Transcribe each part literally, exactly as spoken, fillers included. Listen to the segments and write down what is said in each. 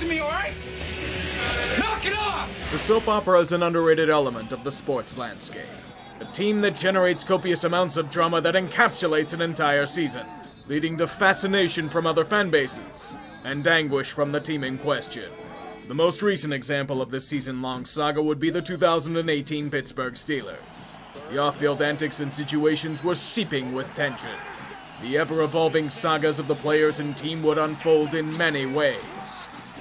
to me, all right? Knock it off! The soap opera is an underrated element of the sports landscape. A team that generates copious amounts of drama that encapsulates an entire season, leading to fascination from other fan bases and anguish from the team in question. The most recent example of this season-long saga would be the two thousand eighteen Pittsburgh Steelers. The off-field antics and situations were seeping with tension. The ever-evolving sagas of the players and team would unfold in many ways.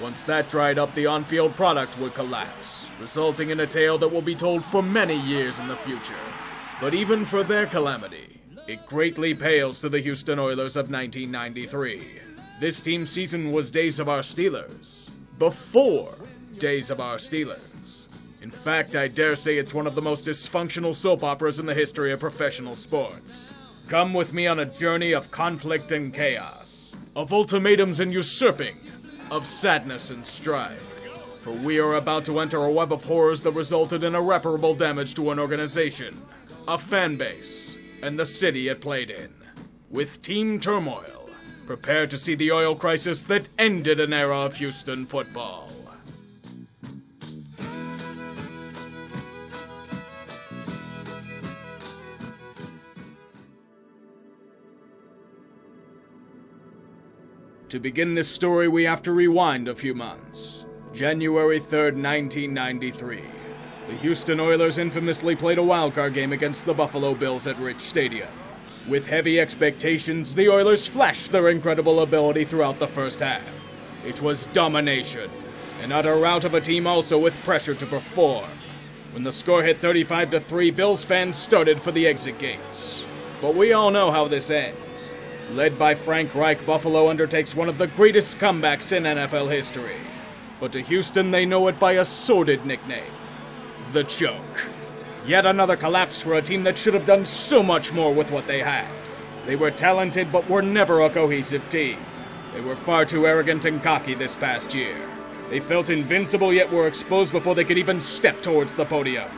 Once that dried up, the on-field product would collapse, resulting in a tale that will be told for many years in the future. But even for their calamity, it greatly pales to the Houston Oilers of nineteen ninety-three. This team's season was Days of Our Steelers, before Days of Our Steelers. In fact, I dare say it's one of the most dysfunctional soap operas in the history of professional sports. Come with me on a journey of conflict and chaos, of ultimatums and usurping, of sadness and strife. For we are about to enter a web of horrors that resulted in irreparable damage to an organization, a fan base, and the city it played in. With team turmoil, prepare to see the oil crisis that ended an era of Houston football. To begin this story, we have to rewind a few months. January third, nineteen ninety-three. The Houston Oilers infamously played a wildcard game against the Buffalo Bills at Rich Stadium. With heavy expectations, the Oilers flashed their incredible ability throughout the first half. It was domination, an utter rout of a team also with pressure to perform. When the score hit thirty-five to three, Bills fans started for the exit gates. But we all know how this ends. Led by Frank Reich, Buffalo undertakes one of the greatest comebacks in N F L history. But to Houston, they know it by a sordid nickname, the Choke. Yet another collapse for a team that should have done so much more with what they had. They were talented, but were never a cohesive team. They were far too arrogant and cocky this past year. They felt invincible, yet were exposed before they could even step towards the podium.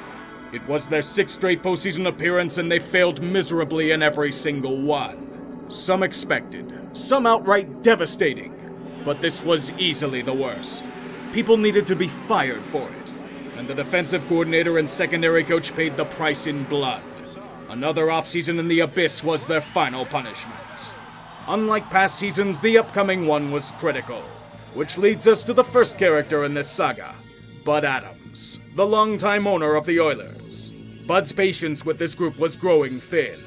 It was their sixth straight postseason appearance, and they failed miserably in every single one. Some expected, some outright devastating, but this was easily the worst. People needed to be fired for it, and the defensive coordinator and secondary coach paid the price in blood. Another offseason in the abyss was their final punishment. Unlike past seasons, the upcoming one was critical, which leads us to the first character in this saga, Bud Adams, the longtime owner of the Oilers. Bud's patience with this group was growing thin.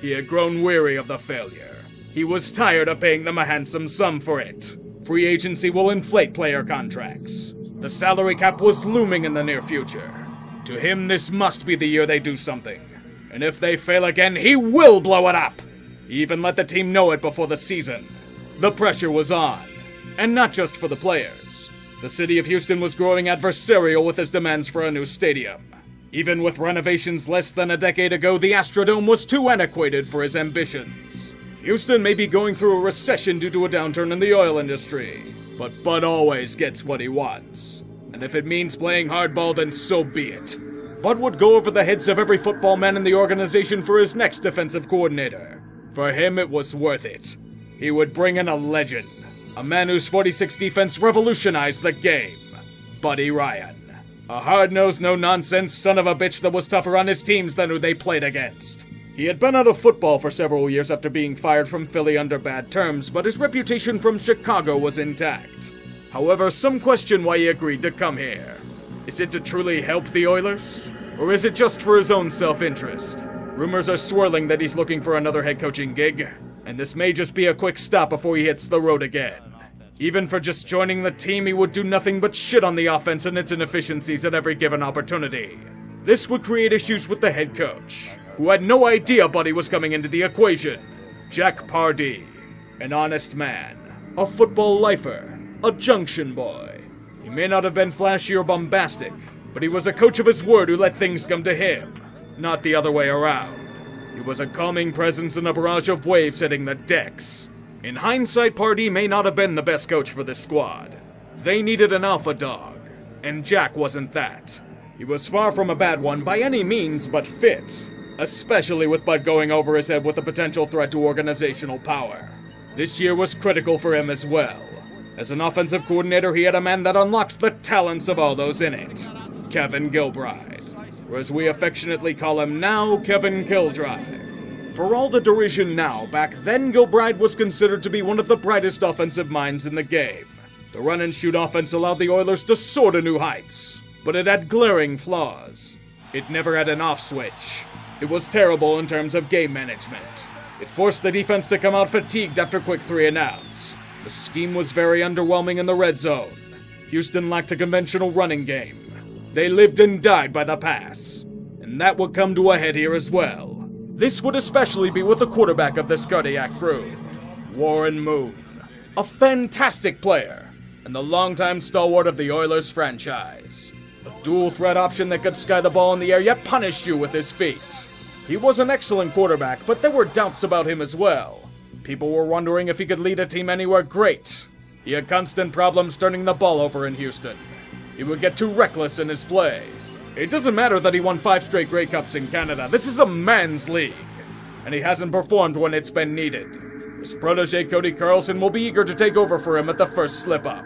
He had grown weary of the failure. He was tired of paying them a handsome sum for it. Free agency will inflate player contracts. The salary cap was looming in the near future. To him, this must be the year they do something. And if they fail again, he will blow it up! He even let the team know it before the season. The pressure was on. And not just for the players. The city of Houston was growing adversarial with his demands for a new stadium. Even with renovations less than a decade ago, the Astrodome was too antiquated for his ambitions. Houston may be going through a recession due to a downturn in the oil industry, but Bud always gets what he wants. And if it means playing hardball, then so be it. Bud would go over the heads of every football man in the organization for his next defensive coordinator. For him, it was worth it. He would bring in a legend, a man whose forty-six defense revolutionized the game, Buddy Ryan. A hard-nosed, no-nonsense son of a bitch that was tougher on his teams than who they played against. He had been out of football for several years after being fired from Philly under bad terms, but his reputation from Chicago was intact. However, some question why he agreed to come here. Is it to truly help the Oilers? Or is it just for his own self-interest? Rumors are swirling that he's looking for another head coaching gig, and this may just be a quick stop before he hits the road again. Even for just joining the team, he would do nothing but shit on the offense and its inefficiencies at every given opportunity. This would create issues with the head coach, who had no idea Buddy was coming into the equation. Jack Pardee, an honest man, a football lifer, a junction boy. He may not have been flashy or bombastic, but he was a coach of his word who let things come to him, not the other way around. He was a calming presence in a barrage of waves hitting the decks. In hindsight, Pardee may not have been the best coach for this squad. They needed an alpha dog, and Jack wasn't that. He was far from a bad one by any means, but fit, especially with Bud going over his head with a potential threat to organizational power. This year was critical for him as well. As an offensive coordinator, he had a man that unlocked the talents of all those in it, Kevin Gilbride, or as we affectionately call him now, Kevin Gilbride. For all the derision now, back then Gilbride was considered to be one of the brightest offensive minds in the game. The run-and-shoot offense allowed the Oilers to soar to new heights, but it had glaring flaws. It never had an off switch. It was terrible in terms of game management. It forced the defense to come out fatigued after quick three and outs. The scheme was very underwhelming in the red zone. Houston lacked a conventional running game. They lived and died by the pass. And that would come to a head here as well. This would especially be with the quarterback of this Cardiac crew, Warren Moon, a fantastic player, and the longtime stalwart of the Oilers franchise. A dual threat option that could sky the ball in the air yet punish you with his feet. He was an excellent quarterback, but there were doubts about him as well. People were wondering if he could lead a team anywhere great. He had constant problems turning the ball over in Houston. He would get too reckless in his play. It doesn't matter that he won five straight Grey Cups in Canada. This is a man's league, and he hasn't performed when it's been needed. His protege Cody Carlson will be eager to take over for him at the first slip-up.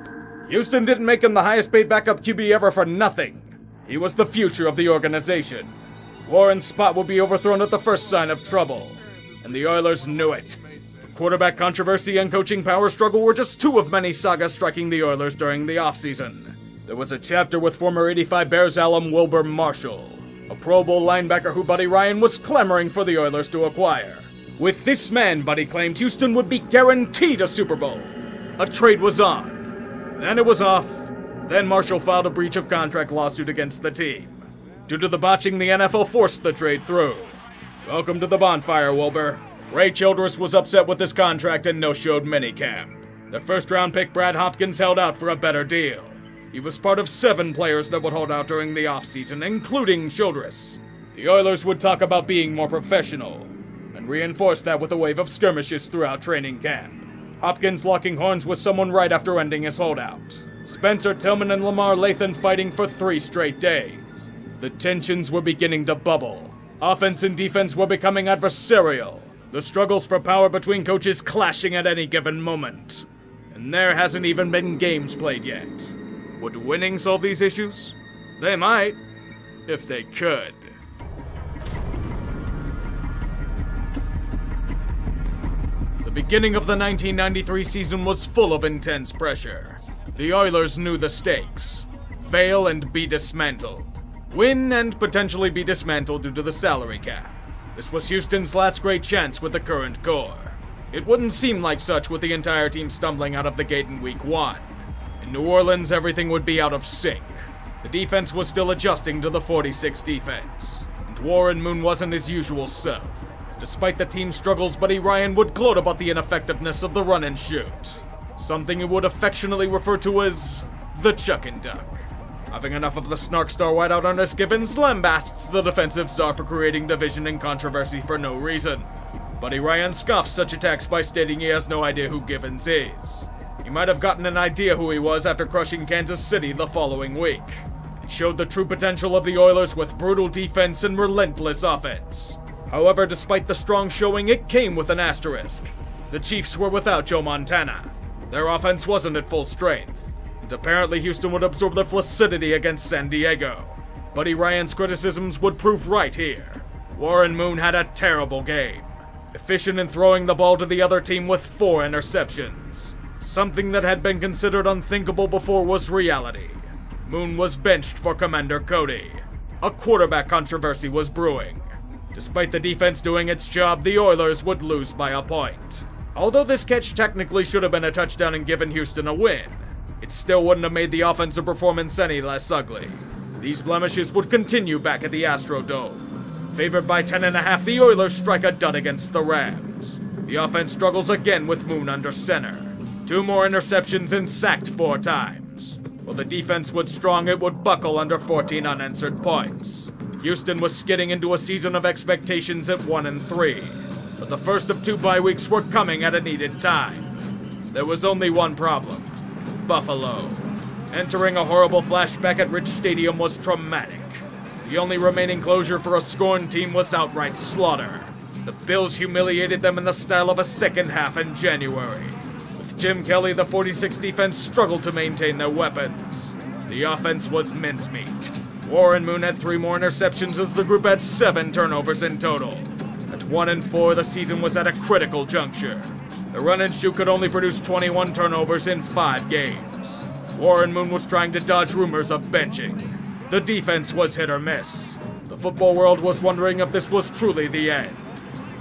Houston didn't make him the highest-paid backup Q B ever for nothing. He was the future of the organization. Warren's spot will be overthrown at the first sign of trouble, and the Oilers knew it. Quarterback controversy and coaching power struggle were just two of many sagas striking the Oilers during the offseason. There was a chapter with former eighty-five Bears alum Wilbur Marshall, a Pro Bowl linebacker who Buddy Ryan was clamoring for the Oilers to acquire. With this man, Buddy claimed, Houston would be guaranteed a Super Bowl. A trade was on. Then it was off. Then Marshall filed a breach of contract lawsuit against the team. Due to the botching, the N F L forced the trade through. Welcome to the bonfire, Wilbur. Ray Childress was upset with his contract and no-showed minicamp. The first-round pick Brad Hopkins held out for a better deal. He was part of seven players that would hold out during the offseason, including Childress. The Oilers would talk about being more professional, and reinforce that with a wave of skirmishes throughout training camp. Hopkins locking horns with someone right after ending his holdout. Spencer Tillman and Lamar Lathan fighting for three straight days. The tensions were beginning to bubble. Offense and defense were becoming adversarial. The struggles for power between coaches clashing at any given moment. And there hasn't even been games played yet. Would winning solve these issues? They might, if they could. The beginning of the nineteen ninety-three season was full of intense pressure. The Oilers knew the stakes. Fail and be dismantled. Win and potentially be dismantled due to the salary cap. This was Houston's last great chance with the current core. It wouldn't seem like such with the entire team stumbling out of the gate in week one. In New Orleans, everything would be out of sync. The defense was still adjusting to the forty-six defense, and Warren Moon wasn't his usual self. Despite the team's struggles, Buddy Ryan would gloat about the ineffectiveness of the run and shoot, something he would affectionately refer to as the chuck and duck. Having enough of the snark star wideout Ernest Givens lambasts the defensive czar for creating division and controversy for no reason. Buddy Ryan scoffs such attacks by stating he has no idea who Givens is. He might have gotten an idea who he was after crushing Kansas City the following week. It showed the true potential of the Oilers with brutal defense and relentless offense. However, despite the strong showing, it came with an asterisk. The Chiefs were without Joe Montana. Their offense wasn't at full strength. Apparently Houston would absorb their flaccidity against San Diego. Buddy Ryan's criticisms would prove right here. Warren Moon had a terrible game, efficient in throwing the ball to the other team with four interceptions. Something that had been considered unthinkable before was reality. Moon was benched for Commander Cody. A quarterback controversy was brewing. Despite the defense doing its job, the Oilers would lose by a point. Although this catch technically should have been a touchdown and given Houston a win, it still wouldn't have made the offensive performance any less ugly. These blemishes would continue back at the Astrodome. Favored by ten and a half, the Oilers strike a dud against the Rams. The offense struggles again with Moon under center. Two more interceptions and sacked four times. While the defense would strong, it would buckle under fourteen unanswered points. Houston was skidding into a season of expectations at one and three, but the first of two bye weeks were coming at a needed time. There was only one problem. Buffalo. Entering a horrible flashback at Rich Stadium was traumatic. The only remaining closure for a scorned team was outright slaughter. The Bills humiliated them in the style of a second half in January, with Jim Kelly, the forty-six defense struggled to maintain their weapons. The offense was mincemeat. Warren Moon had three more interceptions as the group had seven turnovers in total. At one and four, the season was at a critical juncture. The run and shoot could only produce twenty-one turnovers in five games. Warren Moon was trying to dodge rumors of benching. The defense was hit or miss. The football world was wondering if this was truly the end.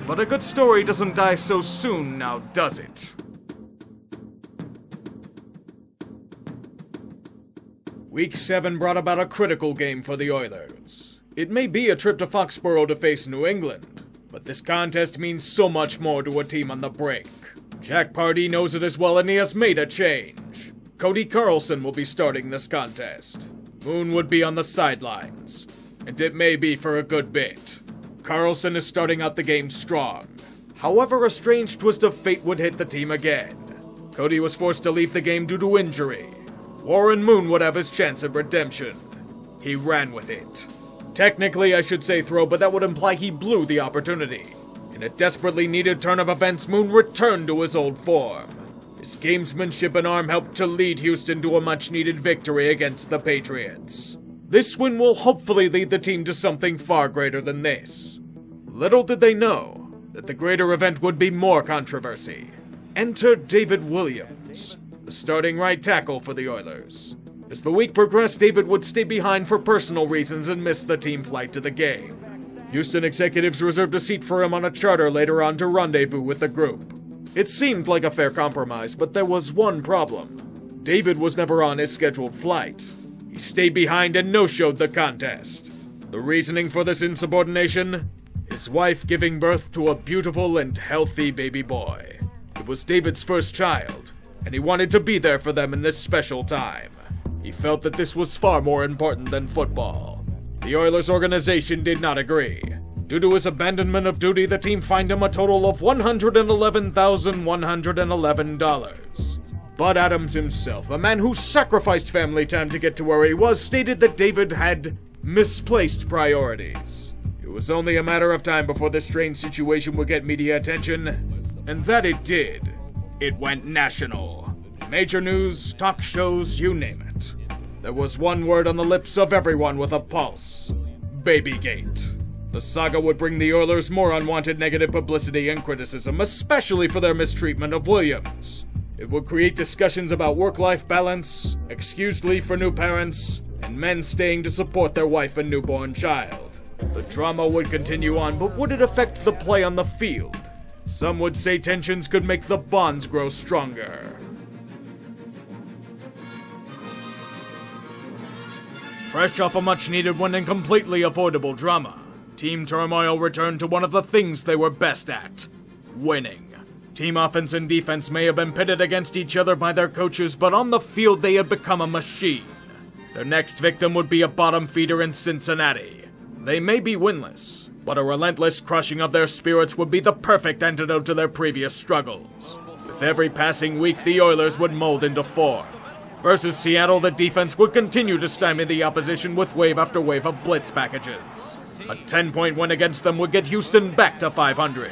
But a good story doesn't die so soon now, does it? Week seven brought about a critical game for the Oilers. It may be a trip to Foxborough to face New England, but this contest means so much more to a team on the break. Jack Pardee knows it as well, and he has made a change. Cody Carlson will be starting this contest. Moon would be on the sidelines, and it may be for a good bit. Carlson is starting out the game strong. However, a strange twist of fate would hit the team again. Cody was forced to leave the game due to injury. Warren Moon would have his chance of redemption. He ran with it. Technically, I should say throw, but that would imply he blew the opportunity. In a desperately needed turn of events, Moon returned to his old form. His gamesmanship and arm helped to lead Houston to a much-needed victory against the Patriots. This win will hopefully lead the team to something far greater than this. Little did they know that the greater event would be more controversy. Enter David Williams, the starting right tackle for the Oilers. As the week progressed, David would stay behind for personal reasons and miss the team flight to the game. Houston executives reserved a seat for him on a charter later on to rendezvous with the group. It seemed like a fair compromise, but there was one problem. David was never on his scheduled flight. He stayed behind and no-showed the contest. The reasoning for this insubordination? His wife giving birth to a beautiful and healthy baby boy. It was David's first child, and he wanted to be there for them in this special time. He felt that this was far more important than football. The Oilers organization did not agree. Due to his abandonment of duty, the team fined him a total of one hundred eleven thousand one hundred eleven dollars. Bud Adams himself, a man who sacrificed family time to get to where he was, stated that David had misplaced priorities. It was only a matter of time before this strange situation would get media attention, and that it did. It went national. Major news, talk shows, you name it. There was one word on the lips of everyone with a pulse. Babygate. The saga would bring the Oilers more unwanted negative publicity and criticism, especially for their mistreatment of Williams. It would create discussions about work-life balance, excused leave for new parents, and men staying to support their wife and newborn child. The drama would continue on, but would it affect the play on the field? Some would say tensions could make the bonds grow stronger. Fresh off a much-needed win and completely avoidable drama, team turmoil returned to one of the things they were best at: winning. Team offense and defense may have been pitted against each other by their coaches, but on the field they had become a machine. Their next victim would be a bottom feeder in Cincinnati. They may be winless, but a relentless crushing of their spirits would be the perfect antidote to their previous struggles. With every passing week, the Oilers would mold into form. Versus Seattle, the defense would continue to stymie the opposition with wave after wave of blitz packages. A ten-point win against them would get Houston back to five hundred.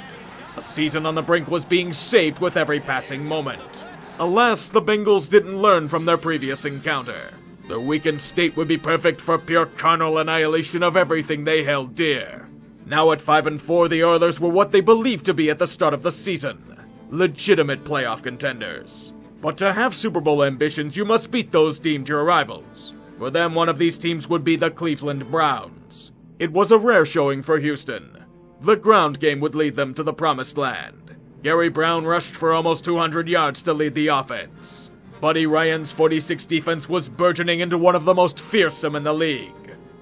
A season on the brink was being saved with every passing moment. Alas, the Bengals didn't learn from their previous encounter. Their weakened state would be perfect for pure carnal annihilation of everything they held dear. Now at five and four, the Oilers were what they believed to be at the start of the season: legitimate playoff contenders. But to have Super Bowl ambitions, you must beat those deemed your rivals. For them, one of these teams would be the Cleveland Browns. It was a rare showing for Houston. The ground game would lead them to the promised land. Gary Brown rushed for almost two hundred yards to lead the offense. Buddy Ryan's forty-six defense was burgeoning into one of the most fearsome in the league.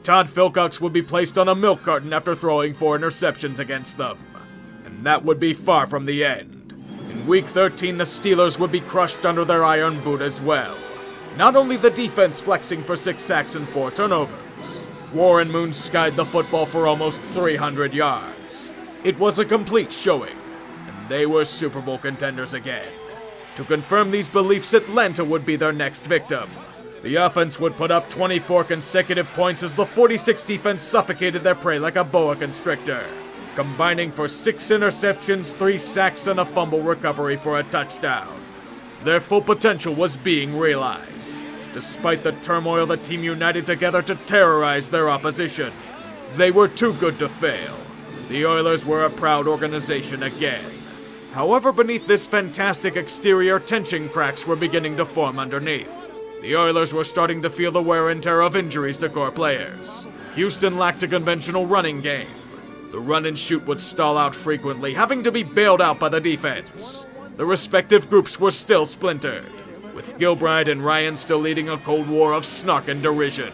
Todd Philcox would be placed on a milk carton after throwing four interceptions against them. And that would be far from the end. Week thirteen, the Steelers would be crushed under their iron boot as well. Not only the defense flexing for six sacks and four turnovers, Warren Moon skied the football for almost three hundred yards. It was a complete showing, and they were Super Bowl contenders again. To confirm these beliefs, Atlanta would be their next victim. The offense would put up twenty-four consecutive points as the forty-six defense suffocated their prey like a boa constrictor, combining for six interceptions, three sacks, and a fumble recovery for a touchdown. Their full potential was being realized. Despite the turmoil, the team united together to terrorize their opposition. They were too good to fail. The Oilers were a proud organization again. However, beneath this fantastic exterior, tension cracks were beginning to form underneath. The Oilers were starting to feel the wear and tear of injuries to core players. Houston lacked a conventional running game. The run and shoot would stall out frequently, having to be bailed out by the defense. The respective groups were still splintered, with Gilbride and Ryan still leading a cold war of snark and derision.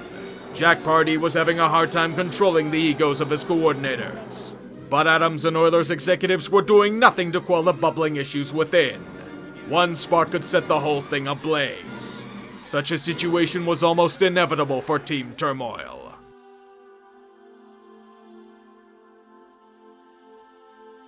Jack Pardee was having a hard time controlling the egos of his coordinators. Bud Adams and Oilers executives were doing nothing to quell the bubbling issues within. One spark could set the whole thing ablaze. Such a situation was almost inevitable for team turmoil.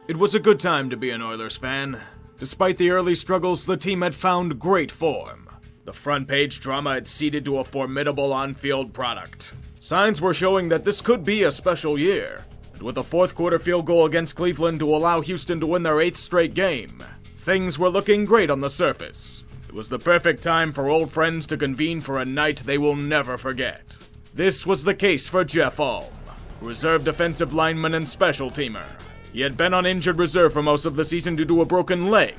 It was a good time to be an Oilers fan. Despite the early struggles, the team had found great form. The front-page drama had seeded to a formidable on-field product. Signs were showing that this could be a special year. And with a fourth-quarter field goal against Cleveland to allow Houston to win their eighth straight game, things were looking great on the surface. It was the perfect time for old friends to convene for a night they will never forget. This was the case for Jeff Alm, reserve defensive lineman and special teamer. He had been on injured reserve for most of the season due to a broken leg,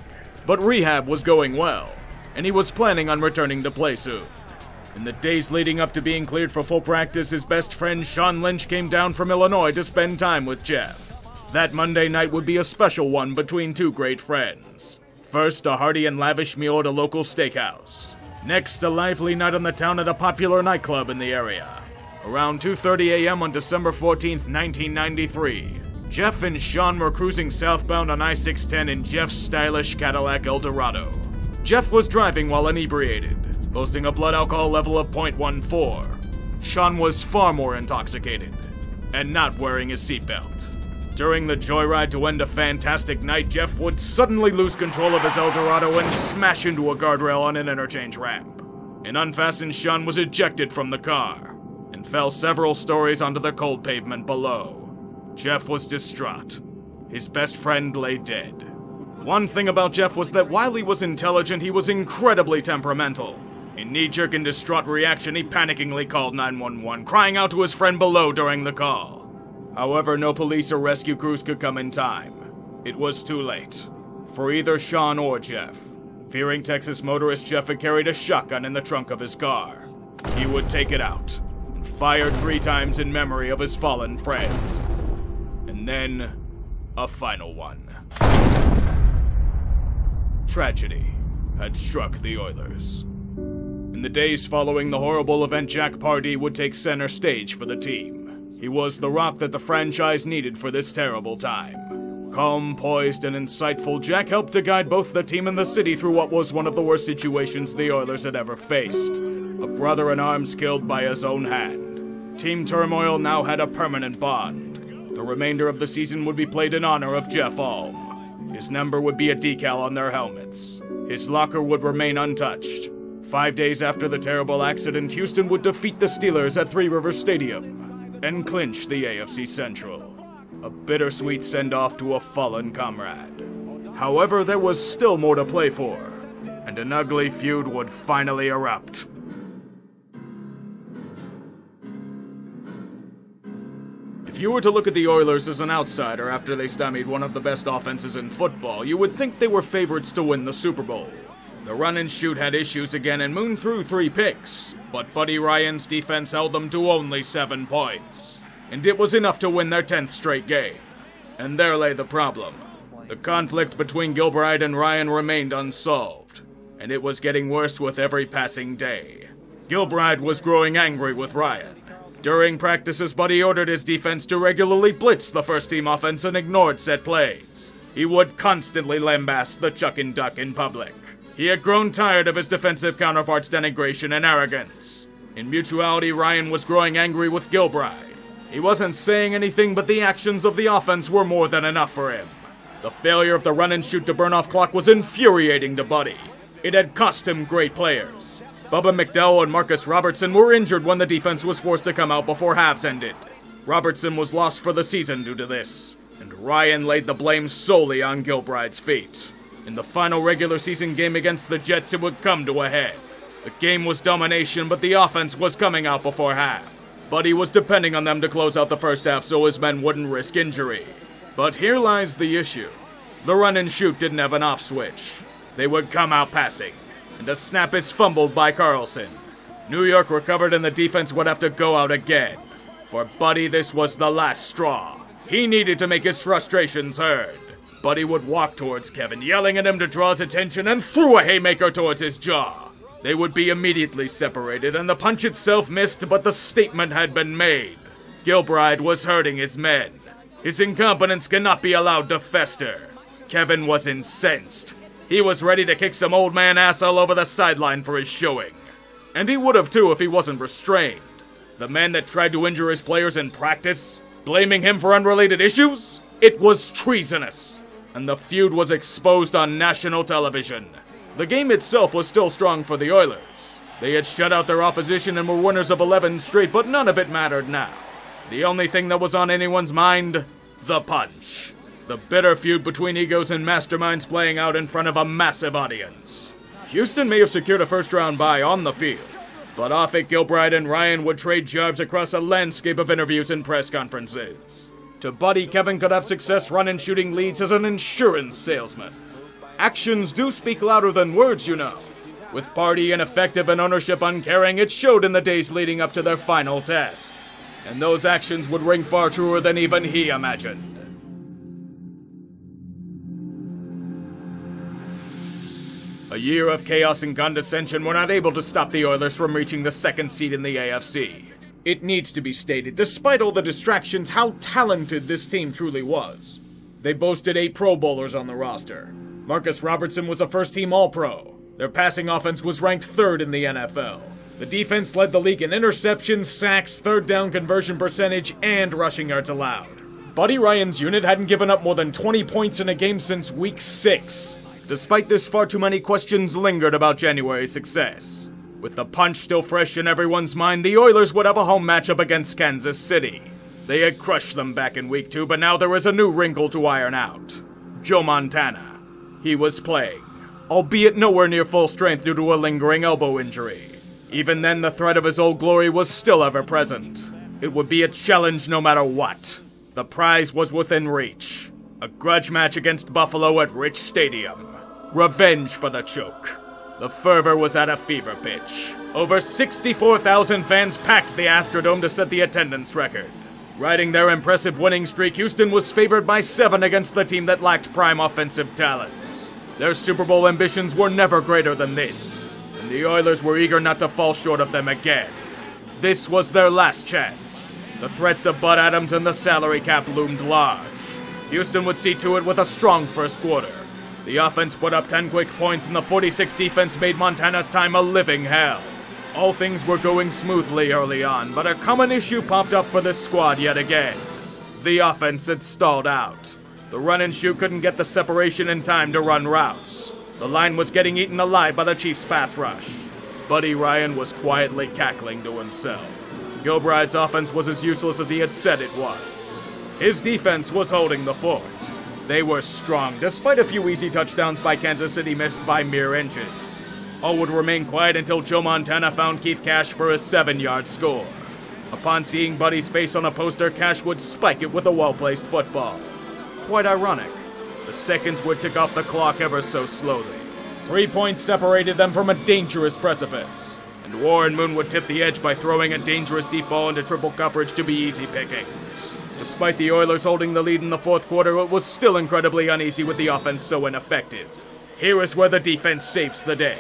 but rehab was going well, and he was planning on returning to play soon. In the days leading up to being cleared for full practice, his best friend Sean Lynch came down from Illinois to spend time with Jeff. That Monday night would be a special one between two great friends. First, a hearty and lavish meal at a local steakhouse. Next, a lively night on the town at a popular nightclub in the area. Around two thirty a m on December fourteenth, nineteen ninety-three, Jeff and Sean were cruising southbound on I six ten in Jeff's stylish Cadillac Eldorado. Jeff was driving while inebriated, boasting a blood alcohol level of point one four. Sean was far more intoxicated, and not wearing his seatbelt. During the joyride to end a fantastic night, Jeff would suddenly lose control of his Eldorado and smash into a guardrail on an interchange ramp. And unfastened, Sean was ejected from the car, and fell several stories onto the cold pavement below. Jeff was distraught. His best friend lay dead. One thing about Jeff was that while he was intelligent, he was incredibly temperamental. In knee-jerk and distraught reaction, he panickingly called nine one one, crying out to his friend below during the call. However, no police or rescue crews could come in time. It was too late for either Sean or Jeff. Fearing Texas motorist, Jeff had carried a shotgun in the trunk of his car. He would take it out and fire three times in memory of his fallen friend. And then, a final one. Tragedy had struck the Oilers. In the days following the horrible event, Jack Pardee would take center stage for the team. He was the rock that the franchise needed for this terrible time. Calm, poised, and insightful, Jack helped to guide both the team and the city through what was one of the worst situations the Oilers had ever faced. A brother in arms killed by his own hand. Team turmoil now had a permanent bond. The remainder of the season would be played in honor of Jeff Alm. His number would be a decal on their helmets. His locker would remain untouched. Five days after the terrible accident, Houston would defeat the Steelers at Three Rivers Stadium and clinch the A F C Central. A bittersweet send-off to a fallen comrade. However, there was still more to play for, and an ugly feud would finally erupt. If you were to look at the Oilers as an outsider after they stymied one of the best offenses in football, you would think they were favorites to win the Super Bowl. The run and shoot had issues again, and Moon threw three picks, but Buddy Ryan's defense held them to only seven points. And it was enough to win their tenth straight game. And there lay the problem. The conflict between Gilbride and Ryan remained unsolved, and it was getting worse with every passing day. Gilbride was growing angry with Ryan. During practices, Buddy ordered his defense to regularly blitz the first-team offense and ignored set plays. He would constantly lambaste the Chuck and Duck in public. He had grown tired of his defensive counterpart's denigration and arrogance. In mutuality, Ryan was growing angry with Gilbride. He wasn't saying anything, but the actions of the offense were more than enough for him. The failure of the run-and-shoot to burn off clock was infuriating to Buddy. It had cost him great players. Bubba McDowell and Marcus Robertson were injured when the defense was forced to come out before halves ended. Robertson was lost for the season due to this, and Ryan laid the blame solely on Gilbride's feet. In the final regular season game against the Jets, it would come to a head. The game was domination, but the offense was coming out before half. Buddy was depending on them to close out the first half so his men wouldn't risk injury. But here lies the issue. The run and shoot didn't have an off switch. They would come out passing, and a snap is fumbled by Carlson. New York recovered and the defense would have to go out again. For Buddy, this was the last straw. He needed to make his frustrations heard. Buddy would walk towards Kevin, yelling at him to draw his attention, and threw a haymaker towards his jaw. They would be immediately separated, and the punch itself missed, but the statement had been made. Gilbride was hurting his men. His incompetence cannot be allowed to fester. Kevin was incensed. He was ready to kick some old man ass all over the sideline for his showing. And he would have too if he wasn't restrained. The man that tried to injure his players in practice, blaming him for unrelated issues? It was treasonous. And the feud was exposed on national television. The game itself was still strong for the Oilers. They had shut out their opposition and were winners of eleven straight, but none of it mattered now. The only thing that was on anyone's mind, the punch. The bitter feud between egos and masterminds playing out in front of a massive audience. Houston may have secured a first-round bye on the field, but off it Gilbride and Ryan would trade jabs across a landscape of interviews and press conferences. To Buddy, Kevin could have success running shooting leads as an insurance salesman. Actions do speak louder than words, you know. With Pardee ineffective and ownership uncaring, it showed in the days leading up to their final test. And those actions would ring far truer than even he imagined. A year of chaos and condescension were not able to stop the Oilers from reaching the second seed in the A F C. It needs to be stated, despite all the distractions, how talented this team truly was. They boasted eight Pro Bowlers on the roster. Marcus Robertson was a first-team All-Pro. Their passing offense was ranked third in the N F L. The defense led the league in interceptions, sacks, third-down conversion percentage, and rushing yards allowed. Buddy Ryan's unit hadn't given up more than twenty points in a game since week six. Despite this, far too many questions lingered about January's success. With the punch still fresh in everyone's mind, the Oilers would have a home matchup against Kansas City. They had crushed them back in week two, but now there was a new wrinkle to iron out. Joe Montana. He was playing, albeit nowhere near full strength due to a lingering elbow injury. Even then, the threat of his old glory was still ever present. It would be a challenge no matter what. The prize was within reach. A grudge match against Buffalo at Rich Stadium. Revenge for the choke. The fervor was at a fever pitch. Over sixty-four thousand fans packed the Astrodome to set the attendance record. Riding their impressive winning streak, Houston was favored by seven against the team that lacked prime offensive talents. Their Super Bowl ambitions were never greater than this, and the Oilers were eager not to fall short of them again. This was their last chance. The threats of Bud Adams and the salary cap loomed large. Houston would see to it with a strong first quarter. The offense put up ten quick points, and the forty-six defense made Montana's time a living hell. All things were going smoothly early on, but a common issue popped up for this squad yet again. The offense had stalled out. The run and shoot couldn't get the separation in time to run routes. The line was getting eaten alive by the Chiefs' pass rush. Buddy Ryan was quietly cackling to himself. Gilbride's offense was as useless as he had said it was. His defense was holding the fort. They were strong, despite a few easy touchdowns by Kansas City missed by mere inches. All would remain quiet until Joe Montana found Keith Cash for a seven-yard score. Upon seeing Buddy's face on a poster, Cash would spike it with a well-placed football. Quite ironic. The seconds would tick off the clock ever so slowly. Three points separated them from a dangerous precipice, and Warren Moon would tip the edge by throwing a dangerous deep ball into triple coverage to be easy pickings. Despite the Oilers holding the lead in the fourth quarter, it was still incredibly uneasy with the offense so ineffective. Here is where the defense saves the day.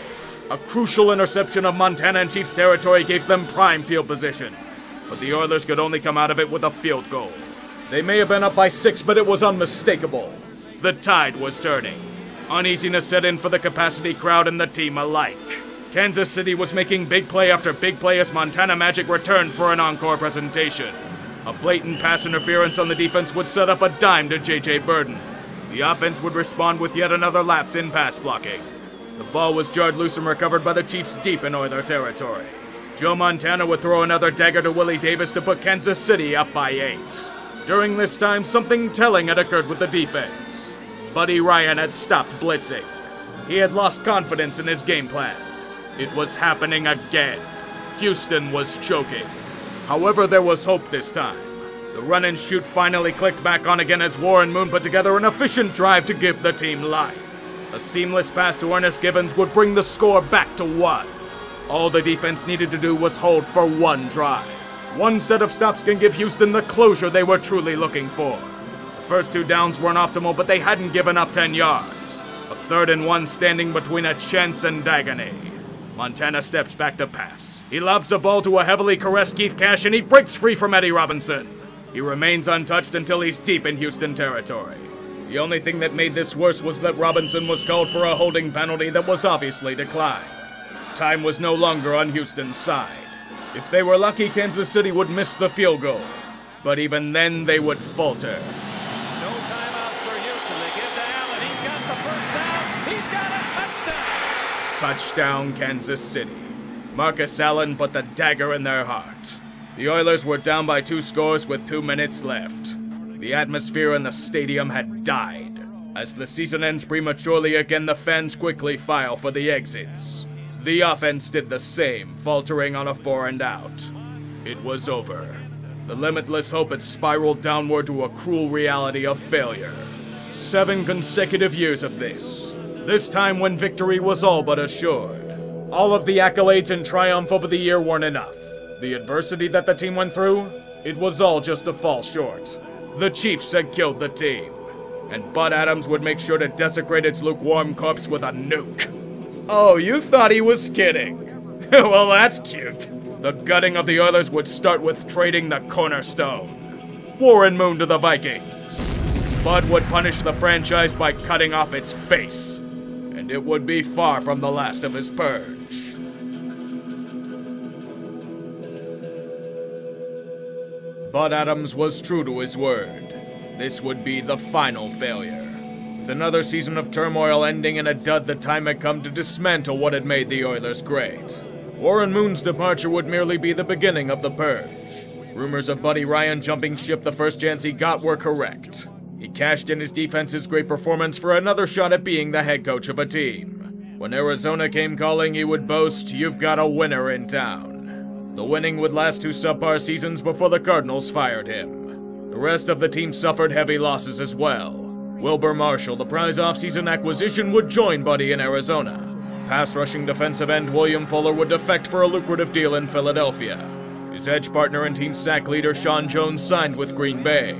A crucial interception of Montana in Chiefs territory gave them prime field position, but the Oilers could only come out of it with a field goal. They may have been up by six, but it was unmistakable. The tide was turning. Uneasiness set in for the capacity crowd and the team alike. Kansas City was making big play after big play as Montana Magic returned for an encore presentation. A blatant pass interference on the defense would set up a dime to J J Burden. The offense would respond with yet another lapse in pass blocking. The ball was jarred loose and recovered by the Chiefs deep in Oiler territory. Joe Montana would throw another dagger to Willie Davis to put Kansas City up by eight. During this time, something telling had occurred with the defense. Buddy Ryan had stopped blitzing. He had lost confidence in his game plan. It was happening again. Houston was choking. However, there was hope this time. The run and shoot finally clicked back on again as Warren Moon put together an efficient drive to give the team life. A seamless pass to Ernest Givens would bring the score back to one. All the defense needed to do was hold for one drive. One set of stops can give Houston the closure they were truly looking for. The first two downs weren't optimal, but they hadn't given up ten yards. A third and one standing between a chance and agony. Montana steps back to pass. He lobs the ball to a heavily caressed Keith Cash, and he breaks free from Eddie Robinson. He remains untouched until he's deep in Houston territory. The only thing that made this worse was that Robinson was called for a holding penalty that was obviously declined. Time was no longer on Houston's side. If they were lucky, Kansas City would miss the field goal. But even then, they would falter. No timeouts for Houston. They give to Allen. He's got the first down. He's got a touchdown. Touchdown, Kansas City. Marcus Allen put the dagger in their heart. The Oilers were down by two scores with two minutes left. The atmosphere in the stadium had died. As the season ends prematurely again, the fans quickly file for the exits. The offense did the same, faltering on a four and out. It was over. The limitless hope had spiraled downward to a cruel reality of failure. Seven consecutive years of this. This time when victory was all but assured. All of the accolades and triumph over the year weren't enough. The adversity that the team went through, it was all just a fall short. The Chiefs had killed the team. And Bud Adams would make sure to desecrate its lukewarm corpse with a nuke. Oh, you thought he was kidding. Well, that's cute. The gutting of the Oilers would start with trading the cornerstone. Warren Moon to the Vikings. Bud would punish the franchise by cutting off its face. And it would be far from the last of his purge. Bud Adams was true to his word. This would be the final failure. With another season of turmoil ending in a dud, the time had come to dismantle what had made the Oilers great. Warren Moon's departure would merely be the beginning of the purge. Rumors of Buddy Ryan jumping ship the first chance he got were correct. He cashed in his defense's great performance for another shot at being the head coach of a team. When Arizona came calling, he would boast, "You've got a winner in town." The winning would last two subpar seasons before the Cardinals fired him. The rest of the team suffered heavy losses as well. Wilbur Marshall, the prize offseason acquisition, would join Buddy in Arizona. Pass-rushing defensive end William Fuller would defect for a lucrative deal in Philadelphia. His edge partner and team sack leader Sean Jones signed with Green Bay.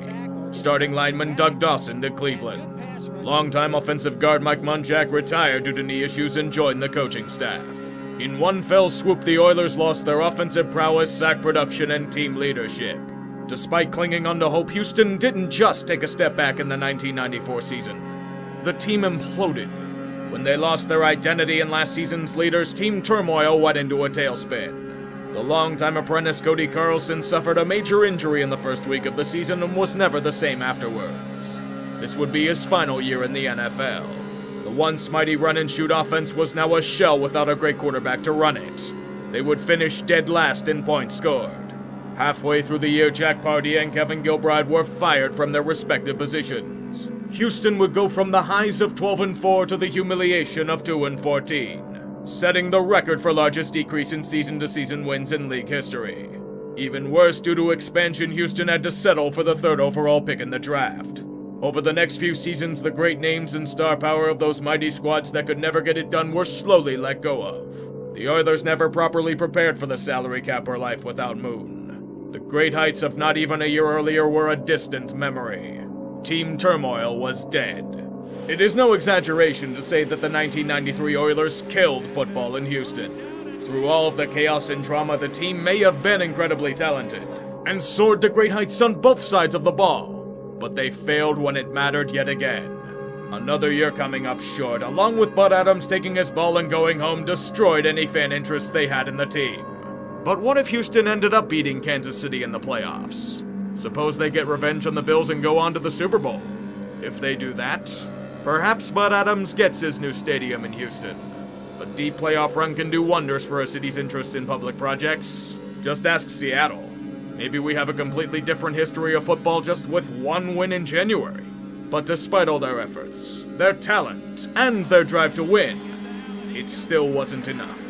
Starting lineman Doug Dawson to Cleveland. Longtime offensive guard Mike Munchak retired due to knee issues and joined the coaching staff. In one fell swoop, the Oilers lost their offensive prowess, sack production, and team leadership. Despite clinging on to hope, Houston didn't just take a step back in the nineteen ninety-four season. The team imploded. When they lost their identity in last season's leaders, team turmoil went into a tailspin. The longtime apprentice Cody Carlson suffered a major injury in the first week of the season and was never the same afterwards. This would be his final year in the N F L. The once mighty run-and-shoot offense was now a shell without a great quarterback to run it. They would finish dead last in points scored. Halfway through the year, Jack Pardee and Kevin Gilbride were fired from their respective positions. Houston would go from the highs of twelve and four to the humiliation of two and fourteen, setting the record for largest decrease in season-to-season wins in league history. Even worse, due to expansion, Houston had to settle for the third overall pick in the draft. Over the next few seasons, the great names and star power of those mighty squads that could never get it done were slowly let go of. The Oilers never properly prepared for the salary cap or life without Moon. The great heights of not even a year earlier were a distant memory. Team turmoil was dead. It is no exaggeration to say that the nineteen ninety-three Oilers killed football in Houston. Through all of the chaos and drama, the team may have been incredibly talented and soared to great heights on both sides of the ball, but they failed when it mattered yet again. Another year coming up short, along with Bud Adams taking his ball and going home, destroyed any fan interest they had in the team. But what if Houston ended up beating Kansas City in the playoffs? Suppose they get revenge on the Bills and go on to the Super Bowl. If they do that, perhaps Bud Adams gets his new stadium in Houston. A deep playoff run can do wonders for a city's interest in public projects. Just ask Seattle. Maybe we have a completely different history of football just with one win in January. But despite all their efforts, their talent, and their drive to win, it still wasn't enough.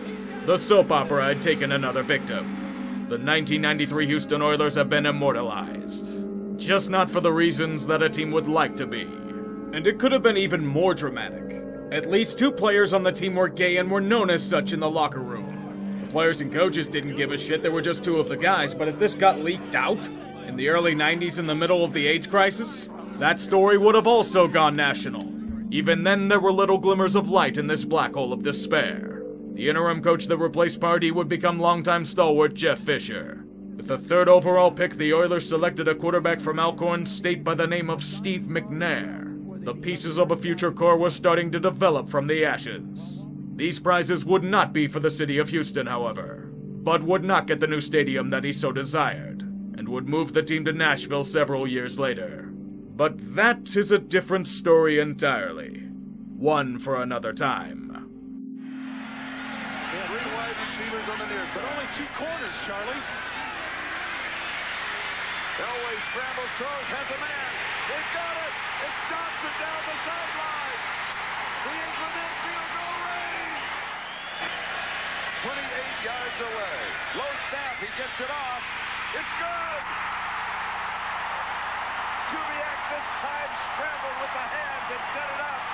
The soap opera had taken another victim. The nineteen ninety-three Houston Oilers have been immortalized. Just not for the reasons that a team would like to be. And it could have been even more dramatic. At least two players on the team were gay and were known as such in the locker room. The players and coaches didn't give a shit, there were just two of the guys, but if this got leaked out in the early nineties in the middle of the AIDS crisis, that story would have also gone national. Even then, there were little glimmers of light in this black hole of despair. The interim coach that replaced Pardee would become longtime stalwart Jeff Fisher. With the third overall pick, the Oilers selected a quarterback from Alcorn State by the name of Steve McNair. The pieces of a future core were starting to develop from the ashes. These prizes would not be for the city of Houston, however. Bud would not get the new stadium that he so desired, and would move the team to Nashville several years later. But that is a different story entirely. One for another time. Three wide receivers on the near side. Only two corners, Charlie. Elway scrambles, throws, has a man. They've got it. It's Johnson down the sideline. He is within field goal range. twenty-eight yards away. Low snap. He gets it off. It's good. Kubiak this time scrambled with the hands and set it up.